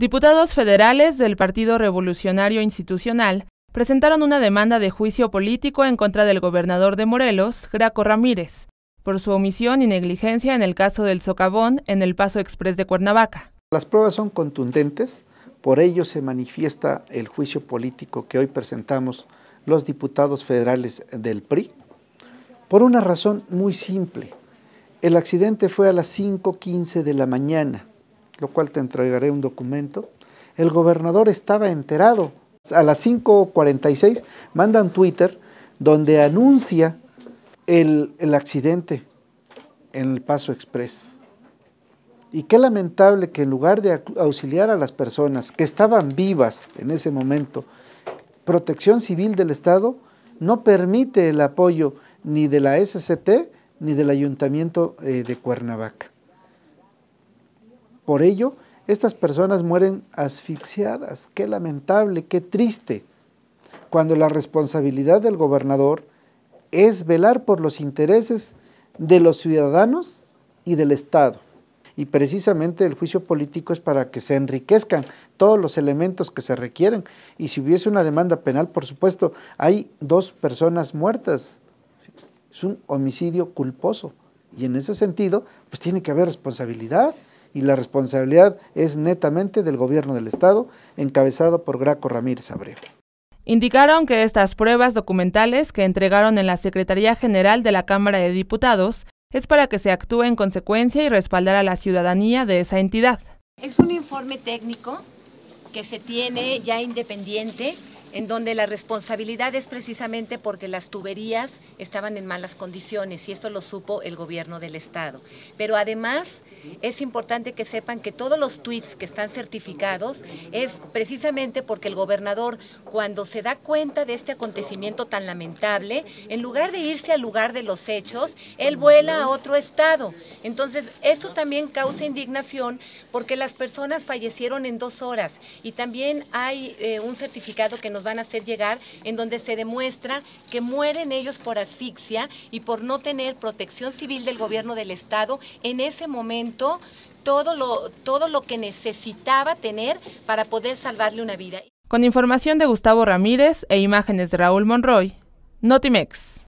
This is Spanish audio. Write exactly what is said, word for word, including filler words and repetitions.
Diputados federales del Partido Revolucionario Institucional presentaron una demanda de juicio político en contra del gobernador de Morelos, Graco Ramírez, por su omisión y negligencia en el caso del socavón en el Paso Exprés de Cuernavaca. Las pruebas son contundentes, por ello se manifiesta el juicio político que hoy presentamos los diputados federales del P R I, por una razón muy simple. El accidente fue a las cinco quince de la mañana, lo cual te entregaré un documento. El gobernador estaba enterado. A las cinco cuarenta y seis mandan Twitter donde anuncia el, el accidente en el Paso Exprés. Y qué lamentable que en lugar de auxiliar a las personas que estaban vivas en ese momento, Protección Civil del Estado no permite el apoyo ni de la S C T ni del Ayuntamiento de Cuernavaca. Por ello, estas personas mueren asfixiadas. Qué lamentable, qué triste, cuando la responsabilidad del gobernador es velar por los intereses de los ciudadanos y del Estado. Y precisamente el juicio político es para que se enriquezcan todos los elementos que se requieren. Y si hubiese una demanda penal, por supuesto, hay dos personas muertas. Es un homicidio culposo. Y en ese sentido, pues tiene que haber responsabilidad. Y la responsabilidad es netamente del gobierno del Estado, encabezado por Graco Ramírez Abreu. Indicaron que estas pruebas documentales que entregaron en la Secretaría General de la Cámara de Diputados es para que se actúe en consecuencia y respaldar a la ciudadanía de esa entidad. Es un informe técnico que se tiene ya independiente, en donde la responsabilidad es precisamente porque las tuberías estaban en malas condiciones y eso lo supo el gobierno del Estado. Pero además es importante que sepan que todos los tuits que están certificados es precisamente porque el gobernador, cuando se da cuenta de este acontecimiento tan lamentable, en lugar de irse al lugar de los hechos, él vuela a otro estado. Entonces eso también causa indignación porque las personas fallecieron en dos horas y también hay eh, un certificado que nos van a hacer llegar, en donde se demuestra que mueren ellos por asfixia y por no tener protección civil del gobierno del Estado en ese momento, todo lo, todo lo que necesitaba tener para poder salvarle una vida. Con información de Gustavo Ramírez e imágenes de Raúl Monroy, Notimex.